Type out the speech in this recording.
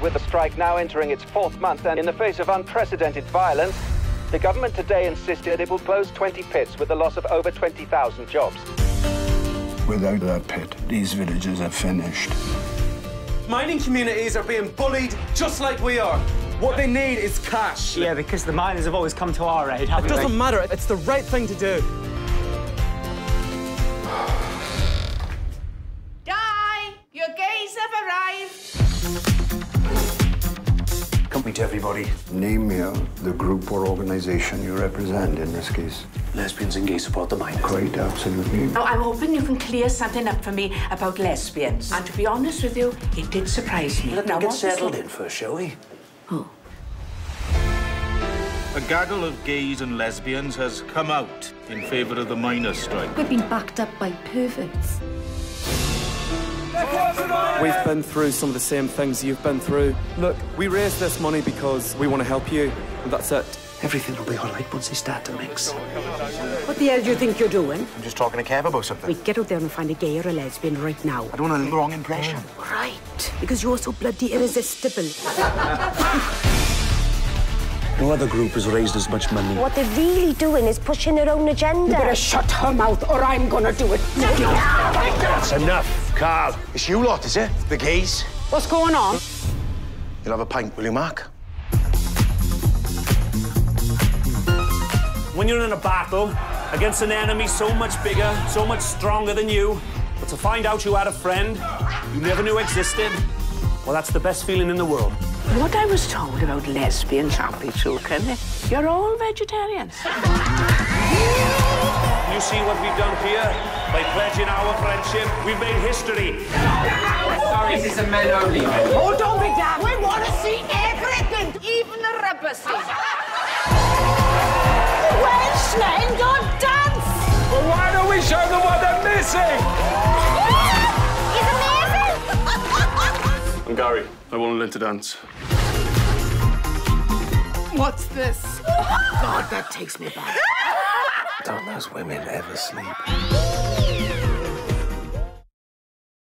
With the strike now entering its fourth month and in the face of unprecedented violence, the government today insisted it will close 20 pits with the loss of over 20,000 jobs. Without that pit, these villages are finished. Mining communities are being bullied just like we are. What they need is cash. Yeah, because the miners have always come to our aid, haven't they? It doesn't matter. It's the right thing to do. Di, your gays have arrived. Company to everybody. Name the group or organisation you represent in this case. Lesbians and gays support the miners. Great, absolutely. Oh, I'm hoping you can clear something up for me about lesbians. And to be honest with you, it did surprise me. Let them get settled in first, shall we? Oh. A gaggle of gays and lesbians has come out in favour of the miners' strike. We've been backed up by perverts. We've been through some of the same things you've been through. Look, we raised this money because we want to help you, and that's it. Everything will be all right once they start to mix. What the hell do you think you're doing? I'm just talking to Kev about something. We get out there and find a gay or a lesbian right now. I don't want a wrong impression. Right. Because you're so bloody irresistible. No other group has raised as much money. What they're really doing is pushing their own agenda. You better shut her mouth or I'm gonna do it. That's enough, Carl. It's you lot, is it? The gays? What's going on? You'll have a pint, will you, Mark? When you're in a battle against an enemy so much bigger, so much stronger than you, but to find out you had a friend you never knew existed, well, that's the best feeling in the world. What I was told about lesbians, happy children, you're all vegetarians. You see what we've done here? By pledging our friendship, we've made history. Sorry, this is a men-only. Oh, don't be daft. We want to see everything, even the rubber seat. Welshland, don't dance! Well, why don't we show them what they're missing? It's amazing! I'm Gary. I want to learn to dance. What's this? God, that takes me back. Don't those women ever sleep?